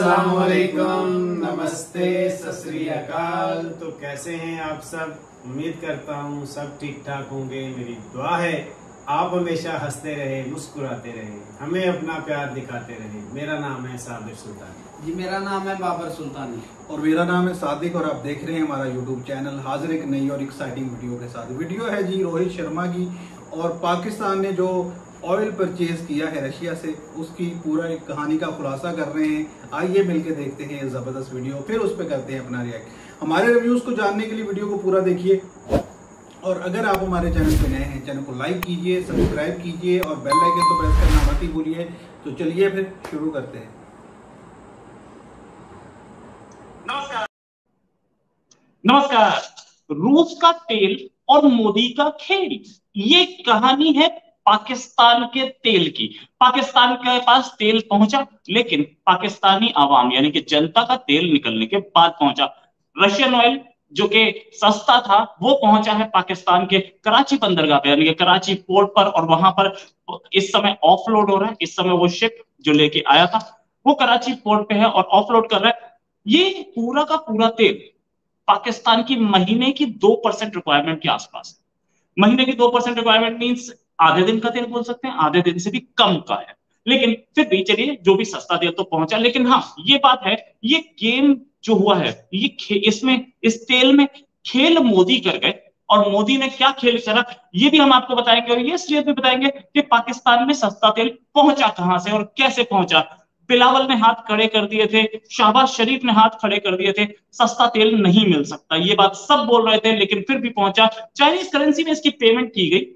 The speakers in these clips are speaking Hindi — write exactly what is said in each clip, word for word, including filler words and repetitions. अस्सलामुअलैकुम, नमस्ते, सत श्री अकाल। तो कैसे हैं आप सब? उम्मीद करता हूँ सब ठीक ठाक होंगे। मेरी दुआ है आप हमेशा हंसते रहे, मुस्कुराते रहे, हमें अपना प्यार दिखाते रहे। मेरा नाम है साबिर सुल्तानी जी। मेरा नाम है बाबर सुल्तानी। और मेरा नाम है सादिक और आप देख रहे हैं हमारा यूट्यूब चैनल। हाजिर एक नई और एक्साइटिंग वीडियो के साथ। वीडियो है जी रोहित शर्मा की, और पाकिस्तान ने जो ऑयल परचेज किया है रशिया से, उसकी पूरा एक कहानी का खुलासा कर रहे हैं। आइए मिलके देखते हैं जबरदस्त वीडियो, फिर उस पर करते हैं अपना रिएक्ट। हमारे रिव्यूज को जानने के लिए वीडियो को पूरा देखिए, और अगर आप हमारे चैनल पर नए हैं, चैनल को लाइक कीजिए, सब्सक्राइब कीजिए और बेल आइकन को प्रेस करना मत ही भूलिए। तो चलिए फिर शुरू करते हैं। नमस्कार नमस्कार। रूस का तेल और मोदी का खेल, ये कहानी है पाकिस्तान के तेल की। पाकिस्तान के पास तेल पहुंचा, लेकिन पाकिस्तानी आवाम यानी कि जनता का तेल निकलने के बाद पहुंचा। रशियन ऑयल जो कि सस्ता था वो पहुंचा है पाकिस्तान के कराची बंदरगाह पे, यानी कि कराची पोर्ट पर, और वहां पर इस समय ऑफलोड हो रहा है। इस समय वो शिप जो लेके आया था वो कराची पोर्ट पे है और ऑफलोड कर रहा है। ये पूरा का पूरा तेल पाकिस्तान की महीने की दो परसेंट रिक्वायरमेंट के आसपास है। महीने की दो परसेंट रिक्वायरमेंट मीन्स आधे दिन का तेल बोल सकते हैं, आधे दिन से भी कम का है। लेकिन फिर भी चलिए, जो भी सस्ता तेल तो पहुंचा। लेकिन हाँ, ये बात है, ये गेम जो हुआ है, ये इसमें इस तेल में खेल मोदी कर गए। और मोदी ने क्या खेल चला ये भी हम आपको बताएंगे, और ये सीरीज में बताएंगे कि पाकिस्तान में सस्ता तेल पहुंचा कहां से और कैसे पहुंचा। बिलावल ने हाथ खड़े कर दिए थे, शहबाज शरीफ ने हाथ खड़े कर दिए थे, सस्ता तेल नहीं मिल सकता, ये बात सब बोल रहे थे, लेकिन फिर भी पहुंचा। चाइनीज करेंसी में इसकी पेमेंट की गई,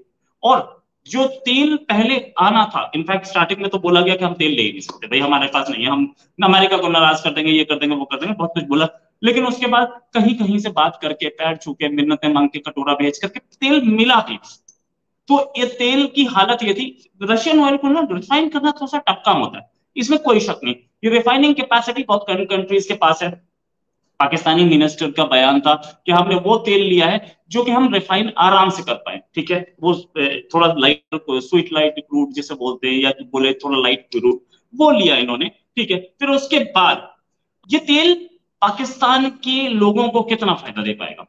और जो तेल पहले आना था, इनफैक्ट स्टार्टिंग में तो बोला गया कि हम तेल ले ही नहीं सकते भाई, हमारे पास नहीं है, हम अमेरिका को नाराज कर देंगे, ये कर देंगे, वो कर देंगे, बहुत कुछ बोला। लेकिन उसके बाद कहीं कहीं से बात करके, पैर छू के, मिन्नतें मांग के, कटोरा भेज करके तेल मिला भी। तो ये तेल की हालत ये थी। रशियन ऑयल को ना रिफाइन करना थोड़ा सा टफ काम होता है, इसमें कोई शक नहीं। ये रिफाइनिंग कैपेसिटी बहुत कम कंट्रीज के पास है। पाकिस्तानी मिनिस्टर का बयान था कि हमने वो तेल लिया है जो कि हम रिफाइन आराम से कर पाए, ठीक है, वो थोड़ा लाइट, स्वीट लाइट क्रूड जिसे बोलते हैं, या बोले थोड़ा लाइट क्रूड, वो लिया इन्होंने, ठीक है। फिर उसके बाद ये तेल पाकिस्तान के लोगों को कितना फायदा दे पाएगा?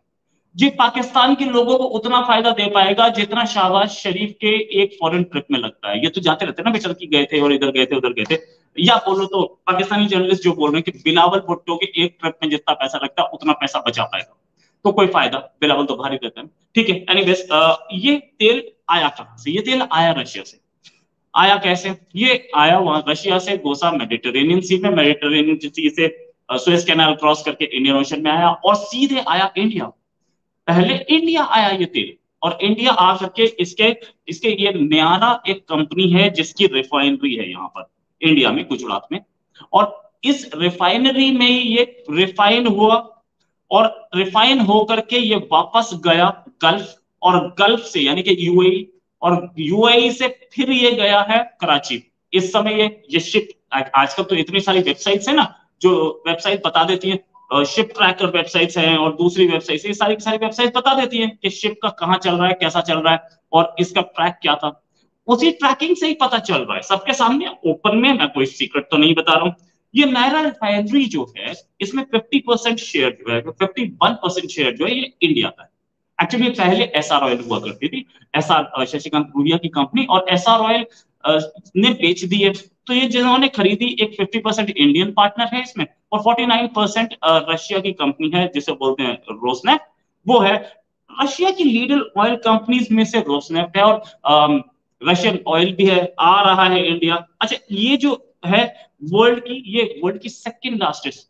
ये पाकिस्तान के लोगों को उतना फायदा दे पाएगा जितना शाहबाज शरीफ के एक फॉरेन ट्रिप में लगता है। ये तो जाते रहते ना बेचारे, की गए थे और इधर गए थे, उधर गए थे, या बोलो तो पाकिस्तानी जर्नलिस्ट जो बोल रहे हैं कि बिलावल भुट्टो के एक ट्रिप में जितना पैसा लगता है उतना पैसा बचा पाएगा, तो कोई फायदा, बिलावल तो भारी रहता है, ठीक है। एनीवेज, ये तेल आया कहां से? ये तेल आया रशिया से। आया कैसे? ये आया वहां रशिया से, गोसा मेडिटेरेनियन सी में, मेडिटेरेनियन सी से सुएज कैनाल क्रॉस करके इंडियन ओशन में आया, और सीधे आया इंडिया। पहले इंडिया आया ये तेल, और इंडिया आ करके इसके इसके ये न्यारा एक कंपनी है जिसकी रिफाइनरी है यहाँ पर इंडिया में, गुजरात में, और इस रिफाइनरी में ये रिफाइन हुआ, और रिफाइन हो करके ये वापस गया गल्फ, और गल्फ से यानी कि यूएई, और यूएई से फिर ये गया है कराची। इस समय ये ये शिप, आजकल तो इतनी सारी वेबसाइट्स है ना, जो वेबसाइट बता देती है, शिप ट्रैकर वेबसाइट्स हैं और दूसरी वेबसाइट्स, ये सारी की सारी वेबसाइट बता देती हैं कि शिप का कहाँ चल रहा है, कैसा चल रहा है, और इसका ट्रैक क्या था। उसी ट्रैकिंग से ही पता चल रहा है सबके सामने, ओपन में, मैं कोई सीक्रेट तो नहीं बता रहा हूँ। ये नायरा रिफाइनरी जो है, इसमें फिफ्टी परसेंट शेयर जो है, फिफ्टी वन परसेंट शेयर जो है, ये इंडिया का है। एक्चुअली पहले एस आर ऑयल हुआ करती थी, एस आर शशिकांत भूरिया की कंपनी, और एस आर ऑयल ने बेच दी है। तो ये जिन्होंने खरीदी, एक फिफ्टी परसेंट इंडियन पार्टनर है इसमें, और फोर्टी नाइन परसेंट रशिया की कंपनी है जिसे बोलते हैं रोसनेफ्ट, वो है। रशिया की लीडर ऑयल कंपनीज में से रोसनेफ्ट है, और रशियन ऑयल भी है, आ रहा है इंडिया। अच्छा, ये जो है वर्ल्ड की, ये वर्ल्ड की सेकेंड लार्जेस्ट,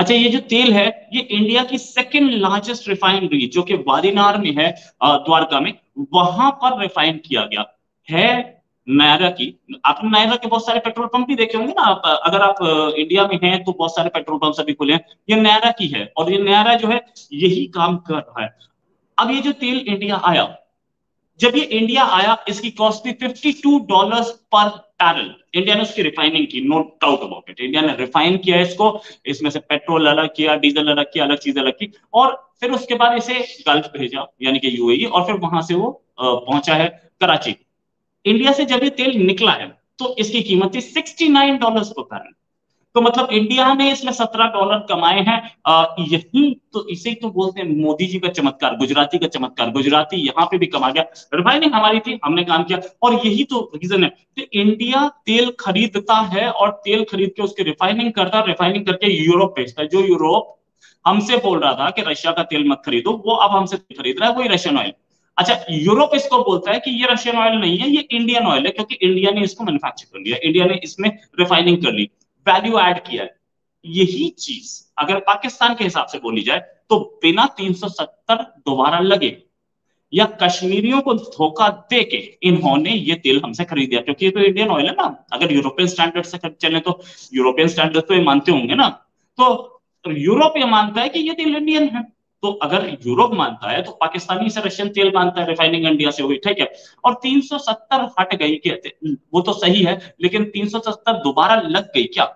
अच्छा ये जो तेल है, ये इंडिया की सेकेंड लार्जेस्ट रिफाइनरी जो कि वादीनार में है, द्वारका में, वहां पर रिफाइन किया गया है नायरा की। आपने नायरा के बहुत सारे पेट्रोल पंप भी देखे होंगे ना आप, अगर आप इंडिया में हैं तो बहुत सारे पेट्रोल पंप सभी खुले हैं। ये नायरा की है, और ये नायरा जो है यही काम कर रहा है। अब ये जो तेल इंडिया आया, जब ये इंडिया आया, इसकी कॉस्ट थी fifty two dollars per barrel. India ने उसकी रिफाइनिंग की, no doubt about it, India ने रिफाइन किया इसको, इसमें से पेट्रोल अलग किया, डीजल अलग किया, अलग चीज अलग की, और फिर उसके बाद इसे गल्फ भेजा यानी कि यूएई, और फिर वहां से वो पहुंचा है कराची। इंडिया से जब ये तेल निकला है, तो इसकी कीमत थी उनहत्तर डॉलर्स पर बैरल। तो मतलब इंडिया ने इसमें सत्रह डॉलर कमाए हैं। यही तो इसे तो बोलते हैं मोदी जी का चमत्कार, गुजराती का चमत्कार। गुजराती यहाँ पे भी कमा गया, रिफाइनिंग नहीं हमारी थी, हमने काम किया। और यही तो रीजन है कि इंडिया तेल खरीदता है और तेल खरीद के उसके रिफाइनिंग करता है, रिफाइनिंग करके यूरोप बेचता है। जो यूरोप हमसे बोल रहा था कि रशिया का तेल मत खरीदो, वो अब हमसे खरीद रहा है, वही रशियन ऑयल। अच्छा, यूरोप इसको बोलता है कि ये रशियन ऑयल नहीं है, ये इंडियन ऑयल है, क्योंकि इंडिया ने इसको मैन्युफैक्चर कर लिया, इंडिया ने इसमें रिफाइनिंग कर ली, वैल्यू ऐड किया है। यही चीज अगर पाकिस्तान के हिसाब से बोली जाए तो बिना तीन सौ सत्तर दोबारा लगे या कश्मीरियों को धोखा दे के इन्होंने ये तेल हमसे खरीदा, क्योंकि ये तो इंडियन ऑयल है ना। अगर यूरोपियन स्टैंडर्ड से चले तो यूरोपियन स्टैंडर्ड तो ये मानते होंगे ना, तो यूरोप ये मानता है कि ये तेल इंडियन है। तो अगर यूरोप मानता है तो पाकिस्तानी से रशियन तेल मानता है, रिफाइनिंग इंडिया से हुई, ठीक है। और तीन सौ सत्तर हट गई, कहते वो तो सही है, लेकिन तीन सौ सत्तर दोबारा लग गई क्या?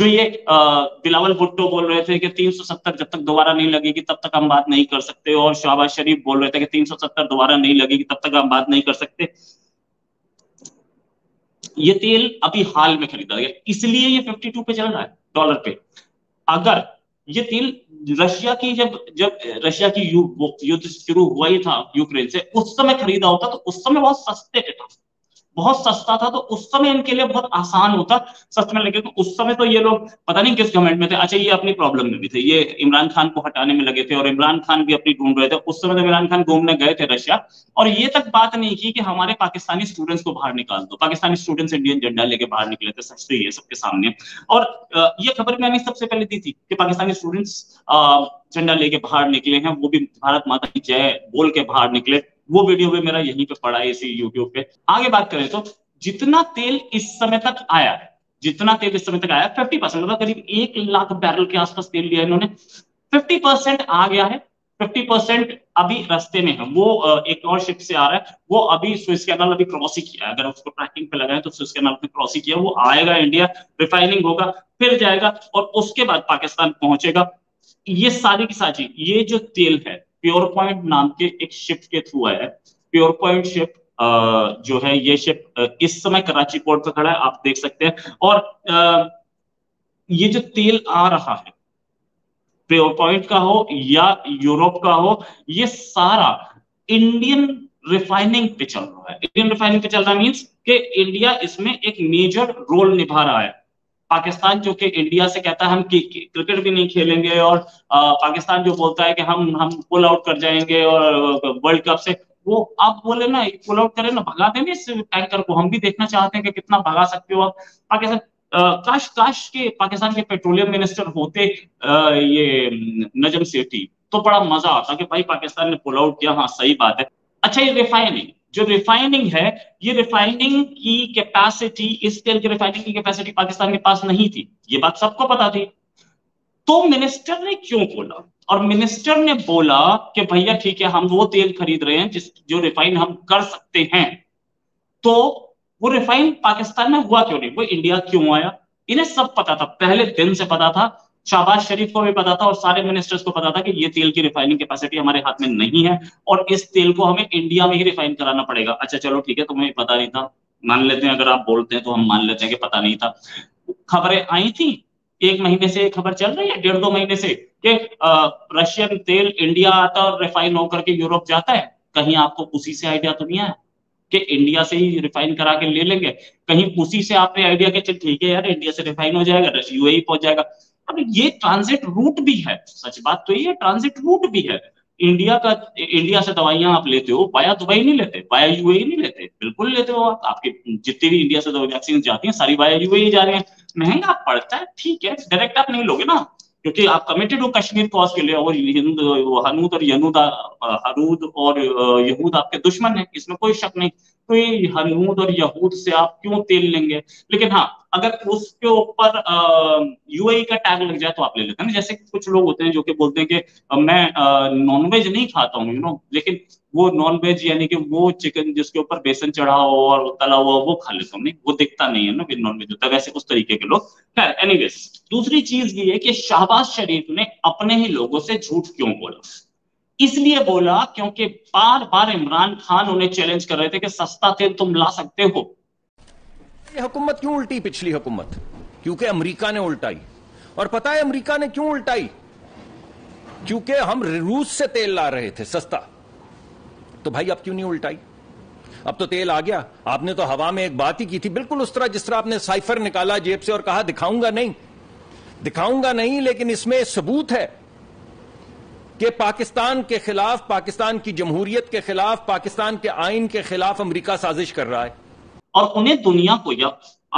जो ये बिलावल भुट्टो बोल रहे थे कि तीन सौ सत्तर जब तक दोबारा नहीं लगेगी तब तक हम बात नहीं कर सकते, और शहबाज शरीफ बोल रहे थे कि तीन सौ सत्तर दोबारा नहीं लगेगी तब तक हम बात नहीं कर सकते। ये तेल अभी हाल में खरीदा गया, इसलिए ये फिफ्टी टू पे चल रहा है डॉलर पे। अगर ये तेल रशिया की जब जब रशिया की युद्ध शुरू हुआ ही था यूक्रेन से, उस समय खरीदा होता तो उस समय बहुत सस्ते पे था, बहुत सस्ता था, तो उस समय इनके लिए बहुत आसान होता सस्ते में। लेकिन उस समय तो ये लोग पता नहीं किस गवर्नमेंट में थे। अच्छा, ये अपनी प्रॉब्लम में भी थे, ये इमरान खान को हटाने में लगे थे और इमरान खान भी अपनी ढूंढ रहे थे। उस समय तो इमरान खान घूमने गए थे रशिया और ये तक बात नहीं की कि हमारे पाकिस्तानी स्टूडेंट्स को बाहर निकाल दो। पाकिस्तानी स्टूडेंट्स इंडियन झंडा लेके बाहर निकले थे, सच तो ये सबके सामने। और ये खबर मैंने सबसे पहले दी थी कि पाकिस्तानी स्टूडेंट्स झंडा लेके बाहर निकले हैं, वो भी भारत माता की जय बोल के बाहर निकले। वो वीडियो भी मेरा यहीं पे पड़ा है, इसी यूट्यूब पे। आगे बात करें तो जितना तेल इस समय तक आया है, जितना तेल इस समय तक आया पचास परसेंट, मतलब करीब एक लाख बैरल के आसपास तेल लिया इन्होंने। पचास परसेंट आ गया है, पचास परसेंट अभी रास्ते में है, वो एक और शिप से आ रहा है, वो अभी स्विस कैनाल अभी क्रॉस ही किया। अगर उसको ट्रैकिंग पे लगाए तो स्विस कैनाल पे क्रॉस ही किया। वो आएगा इंडिया, रिफाइनिंग होगा, फिर जाएगा और उसके बाद पाकिस्तान पहुंचेगा। ये सारी की सारी ये जो तेल है प्योर पॉइंट नाम के एक शिप के थ्रू है। प्योर पॉइंट शिप जो है, ये शिप इस समय कराची पोर्ट पर खड़ा है, आप देख सकते हैं। और ये जो तेल आ रहा है, प्योर पॉइंट का हो या यूरोप का हो, ये सारा इंडियन रिफाइनिंग पे चल रहा है। इंडियन रिफाइनिंग पे चल रहा है मीन्स कि इंडिया इसमें एक मेजर रोल निभा रहा है। पाकिस्तान जो कि इंडिया से कहता है हम क्रिकेट भी नहीं खेलेंगे, और आ, पाकिस्तान जो बोलता है कि हम हम पुल आउट कर जाएंगे और वर्ल्ड कप से, वो आप बोले ना पुल आउट करें ना, भगा देंगे इस टैंकर को, हम भी देखना चाहते हैं कि कितना भगा सकते हो आप पाकिस्तान। काश काश के पाकिस्तान के पेट्रोलियम मिनिस्टर होते आ, ये नजम सेठी, तो बड़ा मजा आता कि भाई पाकिस्तान ने पुल आउट किया, हाँ सही बात है। अच्छा, ये रिफाइनिंग जो रिफाइनिंग है, ये रिफाइनिंग की कैपेसिटी, इस तेल की रिफाइनिंग की कैपेसिटी पाकिस्तान के पास नहीं थी, ये बात सबको पता थी। तो मिनिस्टर ने क्यों बोला? और मिनिस्टर ने बोला कि भैया ठीक है, हम वो तेल खरीद रहे हैं जिस जो रिफाइन हम कर सकते हैं। तो वो रिफाइन पाकिस्तान में हुआ क्यों नहीं, वो इंडिया क्यों आया? इन्हें सब पता था, पहले दिन से पता था, शहबाज शरीफ को भी पता था और सारे मिनिस्टर्स को पता था कि ये तेल की रिफाइनिंग कैपेसिटी हमारे हाथ में नहीं है और इस तेल को हमें इंडिया में ही रिफाइन कराना पड़ेगा। अच्छा चलो ठीक है, तुम्हें पता नहीं था, मान लेते हैं, अगर आप बोलते हैं तो हम मान लेते हैं कि पता नहीं था। खबरें आई थी, एक महीने से खबर चल रही है, डेढ़ दो महीने से, कि रशियन तेल इंडिया आता और रिफाइन होकर के यूरोप जाता है। कहीं आपको उसी से आइडिया तो नहीं आया कि इंडिया से ही रिफाइन करा के ले लेंगे? कहीं उसी से आपने आइडिया कि चल ठीक है यार, इंडिया से रिफाइन हो जाएगा, यूएई पहुंच जाएगा। अब ये ट्रांजिट रूट भी है, सच बात तो ये ट्रांजिट रूट भी है। इंडिया का इंडिया से दवाइयां आप लेते हो, वाया दुबई नहीं लेते, वाया यूएई नहीं लेते, बिल्कुल लेते हो आप। आपके जितनी भी इंडिया से वैक्सीन जाती हैं सारी वाया यूएई जा रही हैं। महंगा पड़ता है, ठीक है, डायरेक्ट आप नहीं लोगे ना, क्योंकि आप कमिटेड हो कश्मीर कॉज के लिए। और हनूद और यनूद हनूद और यहूद आपके दुश्मन है, इसमें कोई शक नहीं। तो ये हनूद और यहूद से आप क्यों तेल लेंगे? लेकिन हाँ, अगर उसके ऊपर यूएई का टैग लग जाए तो आप ले लेते हैं। जैसे कुछ लोग होते हैं जो कि बोलते हैं कि मैं नॉनवेज नहीं खाता हूँ, यू नो, लेकिन वो नॉनवेज यानी कि वो चिकन जिसके ऊपर बेसन चढ़ा हो और तला हुआ वो खा लेता हूँ, नहीं वो दिखता नहीं है ना कि नॉनवेज होता है, वैसे उस तरीके के लोग। खैर, एनीवेज, दूसरी चीज ये है कि शहबाज शरीफ ने अपने ही लोगों से झूठ क्यों बोला? इसलिए बोला क्योंकि बार बार इमरान खान उन्हें चैलेंज कर रहे थे कि सस्ता तेल तुम ला सकते हो। ये हुकूमत क्यों उल्टी पिछली हुकूमत? क्योंकि अमेरिका ने उल्टाई। और पता है अमेरिका ने क्यों उल्टाई? क्योंकि हम रूस से तेल ला रहे थे सस्ता। तो भाई अब क्यों नहीं उल्टाई? अब तो तेल आ गया। आपने तो हवा में एक बात ही की थी, बिल्कुल उस तरह जिस तरह आपने साइफर निकाला जेब से और कहा दिखाऊंगा नहीं, दिखाऊंगा नहीं, लेकिन इसमें सबूत है कि पाकिस्तान के खिलाफ, पाकिस्तान की जमहूरियत के खिलाफ, पाकिस्तान के आइन के खिलाफ अमेरिका साजिश कर रहा है। और उन्हें दुनिया को या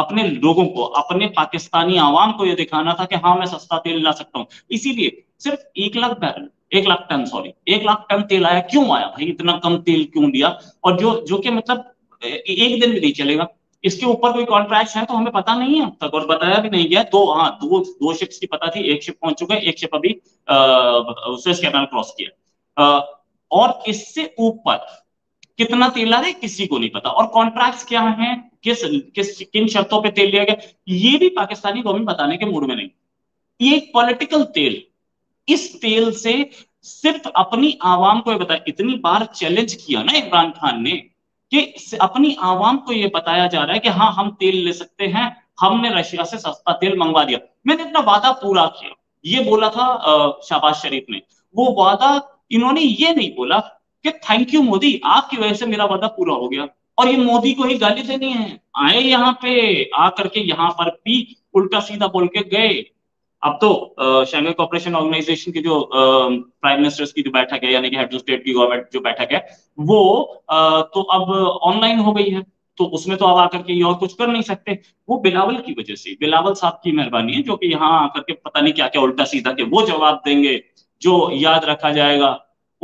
अपने लोगों को, अपने पाकिस्तानी आवाम को यह दिखाना था कि हाँ मैं सस्ता तेल ला सकता हूँ। इसीलिए सिर्फ एक लाख बैरल एक लाख टन सॉरी एक लाख टन तेल आया। क्यों आया भाई? इतना कम तेल क्यों दिया? और जो जो कि मतलब एक दिन भी नहीं चलेगा। इसके ऊपर कोई कॉन्ट्रैक्ट है तो हमें पता नहीं है अब तक, और बताया भी नहीं गया। दो हाँ दो दो शिप्स की पता थी, एक शिप पहुंच चुका है, एक शिप अभी स्वेज कैनाल क्रॉस किया। और इससे ऊपर कितना तेल आ रहा है किसी को नहीं पता। और कॉन्ट्रैक्ट्स क्या हैं, किस किस किन शर्तों पे तेल लिया गया, ये भी पाकिस्तानी गवर्नमेंट बताने के मूड में नहीं। ये एक पॉलिटिकल तेल, इस तेल से सिर्फ अपनी आवाम को ये बताया। इतनी बार चैलेंज किया ना इमरान खान ने कि अपनी आवाम को ये बताया जा रहा है कि हाँ हम तेल ले सकते हैं, हमने रशिया से सस्ता तेल मंगवा दिया। मैंने अपना वादा पूरा किया, ये बोला था शहबाज शरीफ ने। वो वादा इन्होंने ये नहीं बोला कि थैंक यू मोदी, आपकी वजह से मेरा वादा पूरा हो गया। और ये मोदी को ही गाली देनी है, आए यहाँ पे, आकर के यहाँ पर भी उल्टा सीधा बोल के गए। अब तो शंघाई कोऑपरेशन ऑर्गेनाइजेशन की जो प्राइम मिनिस्टर्स की जो बैठक है, यानी कि हेड ऑफ स्टेट की गवर्नमेंट जो बैठक है, वो आ, तो अब ऑनलाइन हो गई है। तो उसमें तो अब आकर के ये और कुछ कर नहीं सकते। वो बिलावल की वजह से, बिलावल साहब की मेहरबानी है जो कि यहाँ आकर के पता नहीं क्या क्या उल्टा सीधा के वो जवाब देंगे जो याद रखा जाएगा।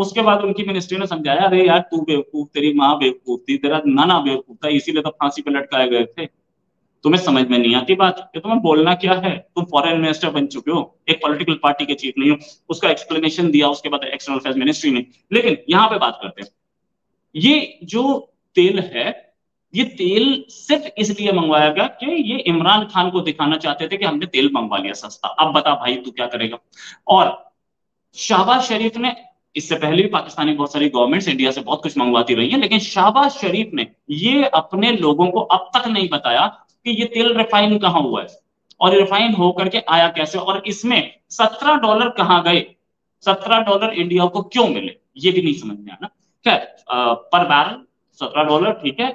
उसके बाद उनकी मिनिस्ट्री ने समझाया, अरे यार तू बेवकूफ, तेरी माँ बेवकूफ थी, तेरा नाना बेवकूफ था, इसीलिए तो फांसी पे लटकाए गए थे। तुम्हें समझ में नहीं आती बात, तुम्हें बोलना क्या है, तुम फॉरेन मिनिस्टर बन चुके हो, एक पॉलिटिकल पार्टी के चीफ नहीं हो। उसका एक्सप्लेनेशन दिया उसके बाद एक्सटर्नल अफेयर्स मिनिस्ट्री ने। लेकिन यहाँ पे बात करते हैं, ये जो तेल है, ये तेल सिर्फ इसलिए मंगवाया गया कि ये इमरान खान को दिखाना चाहते थे कि हमने तेल मंगवा लिया सस्ता, अब बता भाई तू क्या करेगा। और शहबाज शरीफ ने, इससे पहले भी पाकिस्तानी बहुत सारी गवर्नमेंट्स इंडिया से बहुत कुछ मंगवाती रही है, लेकिन शहबाज शरीफ ने ये अपने लोगों को अब तक नहीं बताया कि ये तेल रिफाइन कहाँ हुआ है और रिफाइन होकर के आया कैसे, और इसमें सत्रह डॉलर कहाँ गए, सत्रह डॉलर इंडिया को क्यों मिले, ये भी नहीं समझ में आना। खैर पर बैरल सत्रह डॉलर ठीक है,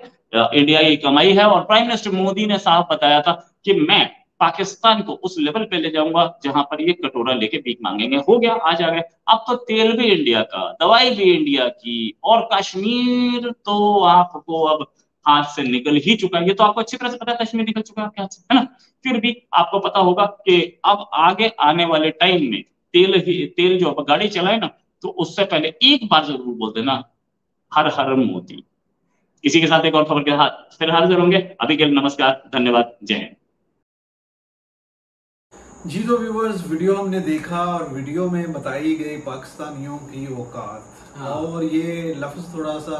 इंडिया की कमाई है। और प्राइम मिनिस्टर मोदी ने साफ बताया था कि मैं पाकिस्तान को उस लेवल पे ले जाऊंगा जहां पर ये कटोरा लेके भीख मांगेंगे। हो गया, आज आ गए। अब तो तेल भी इंडिया का, दवाई भी इंडिया की, और कश्मीर तो आपको अब हाथ से निकल ही चुका है। ये तो आपको अच्छी तरह से पता है, कश्मीर निकल चुका है आपके हाथ से, है ना। फिर भी आपको पता होगा कि अब आगे आने वाले टाइम में तेल ही तेल जो आप गाड़ी चलाए ना, तो उससे पहले एक बार जरूर बोल देना हर हर मोदी। इसी के साथ एक और खबर के साथ फिर हाजिर होंगे। अभी के लिए नमस्कार, धन्यवाद, जय हिंद। जी तो व्यूवर्स, वीडियो हमने देखा और वीडियो में बताई गई पाकिस्तानियों की औकात। हाँ। और ये लफ्ज थोड़ा सा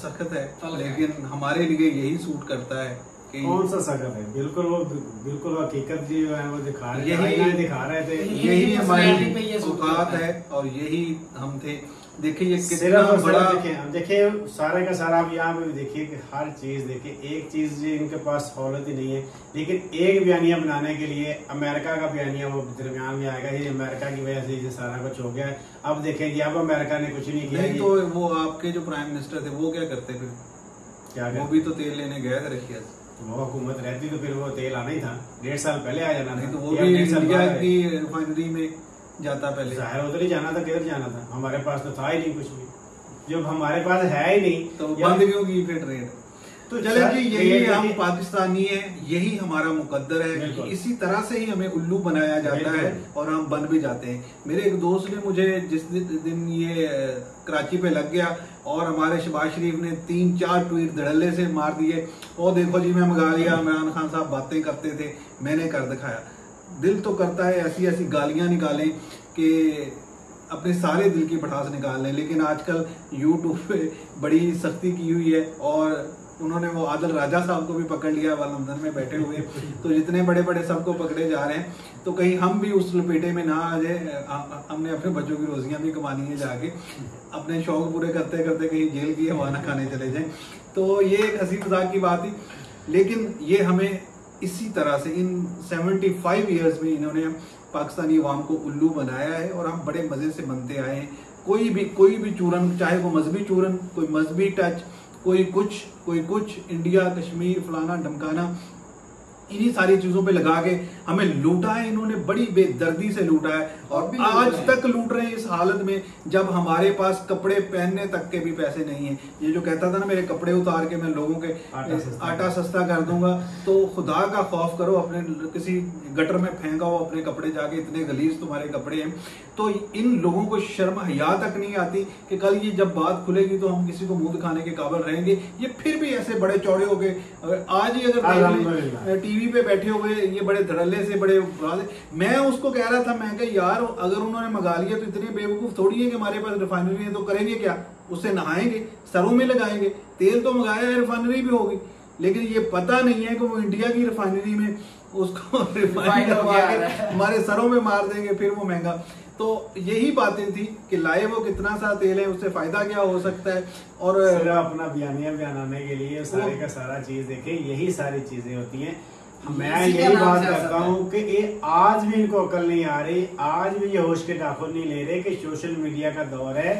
सख्त है, लेकिन हमारे लिए यही सूट करता है कि कौन सा सख्त है, बिल्कुल वो बिल्कुल हकीकत जी है वो दिखा रहे हैं, यही दिखा रहे थे, यही हमारी औकात है और यही हम थे। देखिए कितना बड़ा, देखिए सारे का सारा आप यहाँ पे भी देखिए कि हर चीज देखिए, एक चीज इनके पास सहूलत ही नहीं है। लेकिन एक बयानिया बनाने के लिए अमेरिका का बयानिया वो दरमियान में आएगा, ये अमेरिका की वजह से ये सारा कुछ हो गया है। अब देखेंगे अब अमेरिका ने कुछ नहीं किया नहीं, तो वो आपके जो प्राइम मिनिस्टर थे वो क्या करते फिर, क्या वो भी तो तेल लेने गए थे रशिया से। वो हुकूमत रहती तो फिर वो तेल आना ही था, डेढ़ साल पहले आ जाना था। तो वो भी इंडिया की रिफाइनरी में जाता, पहले जाहिर उधर ही जाना था, किधर जाना था, हमारे पास तो था ही नहीं कुछ भी। जब हमारे पास है ही नहीं तो बंद भी होगी फिर ट्रेड। तो चले जी, यही हम पाकिस्तानी हैं, यही हमारा मुकद्दर है, इसी तरह से ही हमें उल्लू बनाया जाता है और हम बन भी जाते हैं। मेरे एक दोस्त ने मुझे जिस दिन ये कराची पे लग गया और हमारे शहबाज शरीफ ने तीन चार ट्वीट धड़ल्ले से मार दिए, और देखो जी मैं मंगा लिया, इमरान खान साहब बातें करते थे, मैंने कर दिखाया। दिल तो करता है ऐसी ऐसी गालियां निकालें कि अपने सारे दिल की भड़ास निकाल लें, लेकिन आजकल यूट्यूब पे बड़ी सख्ती की हुई है। और उन्होंने वो आदिल राजा साहब को भी पकड़ लिया, वह लंदन में बैठे हुए, तो जितने बड़े बड़े सबको पकड़े जा रहे हैं। तो कहीं हम भी उस लपेटे में ना आ जाए, हमने अपने बच्चों की रोजियां भी कमानी है, जाके अपने शौक पूरे करते करते कहीं जेल की हवा ना खाने चले जाएँ। तो ये एक हंसी मजाक की बात थी। लेकिन ये हमें इसी तरह से इन पचहत्तर इयर्स में इन्होंने पाकिस्तानी अवाम को उल्लू बनाया है और हम बड़े मज़े से बनते आए हैं। कोई भी कोई भी चूरन, चाहे वो मजहबी चूरन, कोई मजहबी टच, कोई कुछ कोई कुछ इंडिया कश्मीर फलाना ढमकाना, इन्हीं सारी चीजों पे लगा के हमें लूटा है इन्होंने, बड़ी बेदर्दी से लूटा है और आज तक लूट रहे हैं इस हालत में जब हमारे पास कपड़े पहनने तक के भी पैसे नहीं हैं। ये जो कहता था ना मेरे कपड़े उतार के मैं लोगों के आटा सस्ता, आटा सस्ता कर दूंगा, तो खुदा का खौफ करो, अपने किसी गटर में फेंका हो अपने कपड़े जाके, इतने गलीज तुम्हारे कपड़े हैं। तो इन लोगों को शर्म हया तक नहीं आती कि कल ये जब बात खुलेगी तो हम किसी को मुंह दिखाने के काबिल रहेंगे। ये फिर भी ऐसे बड़े चौड़े हो गए, आज ही अगर टीवी पे बैठे हुए ये बड़े धड़ल्ले से बड़े, मैं उसको कह रहा था, मैं कहा यार अगर उन्होंने मंगा लिया तो इतने बेवकूफ थोड़ी है कि हमारे पास रिफाइनरी है तो करेंगे क्या, उससे नहाएंगे, सरों में लगाएंगे तेल, तो मंगाया है रिफाइनरी भी होगी, लेकिन ये पता नहीं है कि वो इंडिया की रिफाइनरी में उसको रिफाइन करवा के हमारे सरों में मार देंगे फिर वो महंगा। तो यही बातें थी कि लाए वो कितना सा तेल है, उससे फायदा क्या हो सकता है, और अपना बयानिया बयानाने के लिए सारे का सारा चीज देखे, यही सारी चीजें होती है। मैं यही बात करता हूँ कि ये आज भी इनको अकल नहीं आ रही, आज भी ये होश के दाखिल नहीं ले रहे कि सोशल मीडिया का दौर है,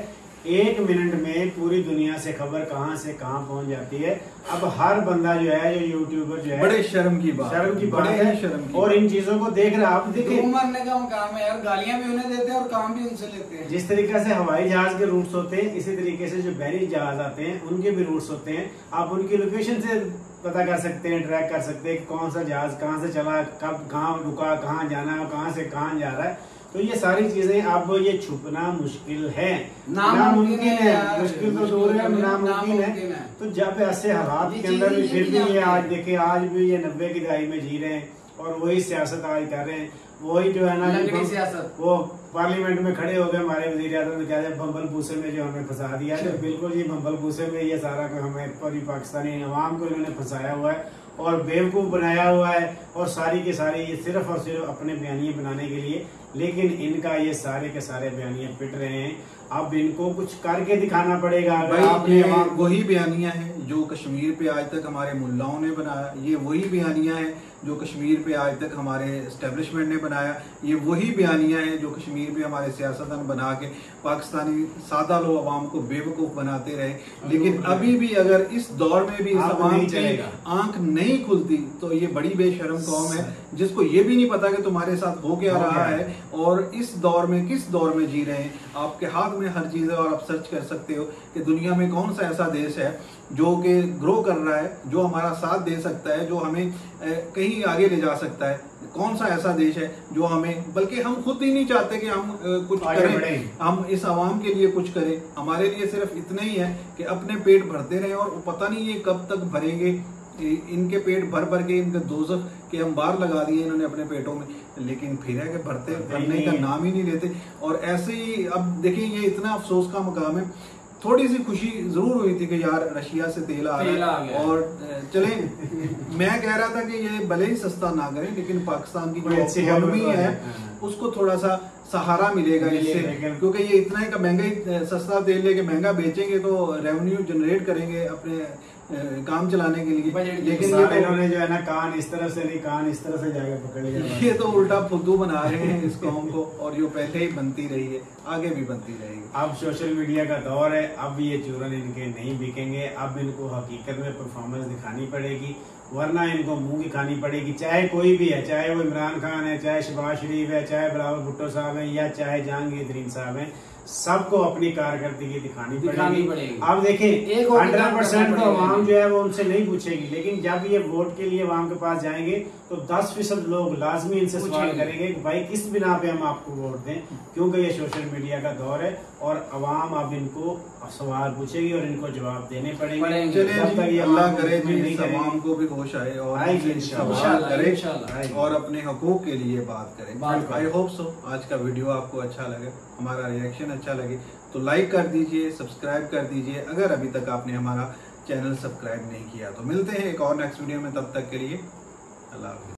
एक मिनट में पूरी दुनिया से खबर कहाँ से कहाँ पहुँच जाती है। अब हर बंदा जो है जो यूट्यूबर जो है, बड़े शर्म की बात शर्म की बात है शर्म की, और इन चीजों को देख रहे आप देखिए, मरने का काम है यार, गालियां भी उन्हें देते हैं और काम भी उनसे लेते हैं। जिस तरीके से हवाई जहाज के रूट्स होते हैं, इसी तरीके से जो बहरी जहाज आते हैं उनके भी रूट्स होते हैं, आप उनकी लोकेशन से पता कर सकते हैं, ट्रैक कर सकते हैं कौन सा जहाज कहाँ से चला, कब कहाँ रुका, कहाँ जाना है, कहाँ से कहाँ जा रहा है। तो ये सारी चीजें अब ये छुपना मुश्किल है, नामुमकिन है, मुश्किल तो दूर है, नामुमकिन है। तो जब ऐसे हालात के अंदर भी फिर भी ये आज देखे, आज भी ये नब्बे की दहाई में जी रहे हैं और वही सियासत आज कर रहे हैं, वही जो है ना सियासत, वो पार्लियामेंट में खड़े हो गए हमारे वजीर आजम ने कहा बम्बल भूसे में जो हमें फंसा दिया, तो बिल्कुल जी बम्बल भूसे में ये सारा हमें पूरी पाकिस्तानी अवाम को इन्होंने फंसाया हुआ है और बेवकूफ़ बनाया हुआ है, और सारी के सारे ये सिर्फ और सिर्फ अपने बयानिए बनाने के लिए, लेकिन इनका ये सारे के सारे बयानिए पिट रहे हैं। अब इनको कुछ करके दिखाना पड़ेगा। आपने वही बयानिया है जो कश्मीर पे आज तक हमारे मुल्लाओं ने बनाया, ये वही बयानिया है जो कश्मीर पे आज तक हमारे एस्टेब्लिशमेंट ने बनाया, ये वही बयानिया है जो कश्मीर पे हमारे सियासतदान बना के पाकिस्तानी सादा लो आवाम को बेवकूफ़ बनाते रहे। लेकिन अभी भी अगर इस दौर में भी इस आवाम की आंख नहीं खुलती तो ये बड़ी बेशर्म कौम है जिसको ये भी नहीं पता कि तुम्हारे साथ हो क्या रहा है और इस दौर में किस दौर में जी रहे हैं। आपके हाथ में हर चीज़ है और आप सर्च कर सकते हो कि दुनिया में कौन सा ऐसा देश है जो कि ग्रो कर रहा है, जो हमारा साथ दे सकता है, जो हमें कहीं आगे ले जा सकता है, कौन सा ऐसा देश है जो हमें, बल्कि हम खुद ही नहीं चाहते कि हम कुछ करें, हम इस आवाम के लिए कुछ करें। हमारे लिए सिर्फ इतना ही है कि अपने पेट भरते रहें और पता नहीं ये कब तक भरेंगे। इनके पेट भर भर के इनके दोजख के अंबार लगा दिए इन्होंने अपने पेटों में, लेकिन फिर है कि भरते भरने का नाम ही नहीं लेते। और ऐसे ही अब देखिए ये इतना अफसोस का मुकाम है। थोड़ी सी खुशी जरूर हुई थी कि यार रशिया से तेल आ रहा है और चले, मैं कह रहा था कि ये भले ही सस्ता ना करें लेकिन पाकिस्तान की जो इकोनॉमी है उसको थोड़ा सा सहारा मिलेगा इससे, क्योंकि ये इतना ही का महंगा सस्ता तेल लेके महंगा बेचेंगे तो रेवेन्यू जनरेट करेंगे अपने काम चलाने के लिए। लेकिन ये इन्होंने जो है ना कान इस तरफ से नहीं कान इस तरफ से जाकर पकड़ लिया, ये तो उल्टा फुद्दू बना रहे हैं इस कौम को, और जो पहले ही बनती रही है आगे भी बनती रहेगी। अब सोशल मीडिया का दौर है, अब ये चूरन इनके नहीं बिकेंगे, अब इनको हकीकत में परफॉर्मेंस दिखानी पड़ेगी, वरना इनको मुंह की खानी पड़ेगी। चाहे कोई भी है, चाहे वो इमरान खान है, चाहे शहबाज शरीफ है, चाहे बिलावल भुट्टो साहब है, या चाहे जहांगीर तरीन साहब है, सबको अपनी कारकर्दगी दिखानी, दिखानी पड़ेगी। आप देखें हंड्रेड परसेंट तो आवाम जो है वो उनसे नहीं पूछेगी, लेकिन जब ये वोट के लिए आवाम के पास जाएंगे तो दस फीसद लोग लाजमी इनसे सवाल करेंगे कि भाई किस बिना पे हम आपको वोट दें, क्योंकि ये सोशल मीडिया का दौर है और आवाम अब इनको सवाल पूछेगी और इनको जवाब देने पड़ेंगे। अल्लाह करे इस आवाम को भी होश आए और अपने हकूक के लिए बात करें। आई होप सो आज का वीडियो आपको अच्छा लगे, हमारा रिएक्शन अच्छा लगे तो लाइक कर दीजिए, सब्सक्राइब कर दीजिए अगर अभी तक आपने हमारा चैनल सब्सक्राइब नहीं किया। तो मिलते हैं एक और नेक्स्ट वीडियो में, तब तक के लिए अल्लाह हाफिज़।